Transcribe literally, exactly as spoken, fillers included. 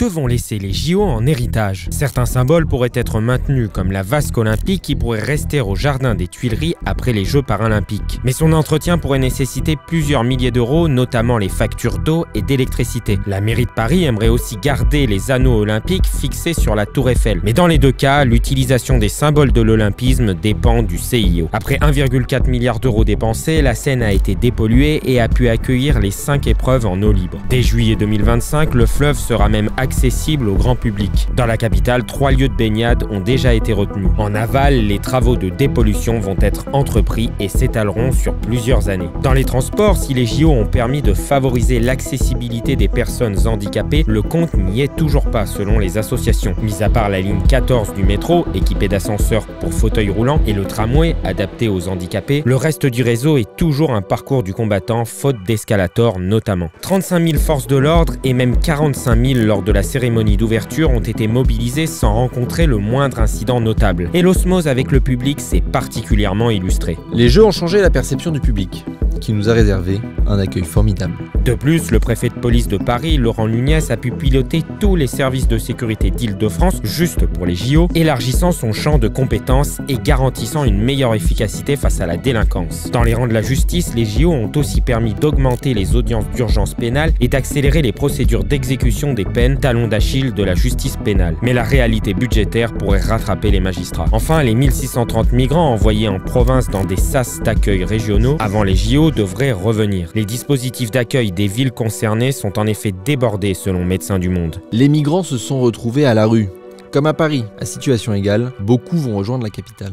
que vont laisser les J O en héritage. Certains symboles pourraient être maintenus, comme la vasque olympique qui pourrait rester au jardin des Tuileries après les Jeux paralympiques. Mais son entretien pourrait nécessiter plusieurs milliers d'euros, notamment les factures d'eau et d'électricité. La mairie de Paris aimerait aussi garder les anneaux olympiques fixés sur la tour Eiffel. Mais dans les deux cas, l'utilisation des symboles de l'olympisme dépend du C I O. Après un virgule quatre milliard d'euros dépensés, la Seine a été dépolluée et a pu accueillir les cinq épreuves en eau libre. Dès juillet deux mille vingt-cinq, le fleuve sera même accessible au grand public. Dans la capitale, trois lieux de baignade ont déjà été retenus. En aval, les travaux de dépollution vont être entrepris et s'étaleront sur plusieurs années. Dans les transports, si les J O ont permis de favoriser l'accessibilité des personnes handicapées, le compte n'y est toujours pas selon les associations. Mis à part la ligne quatorze du métro, équipée d'ascenseurs pour fauteuils roulants, et le tramway, adapté aux handicapés, le reste du réseau est toujours un parcours du combattant, faute d'escalator notamment. trente-cinq mille forces de l'ordre et même quarante-cinq mille lors de la cérémonie d'ouverture ont été mobilisées sans rencontrer le moindre incident notable. Et l'osmose avec le public s'est particulièrement illustrée. Les Jeux ont changé la perception du public, qui nous a réservé un accueil formidable. De plus, le préfet de police de Paris, Laurent Nuñez, a pu piloter tous les services de sécurité d'Île-de-France juste pour les J O, élargissant son champ de compétences et garantissant une meilleure efficacité face à la délinquance. Dans les rangs de la justice, les J O ont aussi permis d'augmenter les audiences d'urgence pénale et d'accélérer les procédures d'exécution des peines, talon d'Achille de la justice pénale. Mais la réalité budgétaire pourrait rattraper les magistrats. Enfin, les mille six cent trente migrants envoyés en province dans des sas d'accueil régionaux avant les J O devraient revenir. Les dispositifs d'accueil des villes concernées sont en effet débordés selon Médecins du Monde. Les migrants se sont retrouvés à la rue. Comme à Paris, à situation égale, beaucoup vont rejoindre la capitale.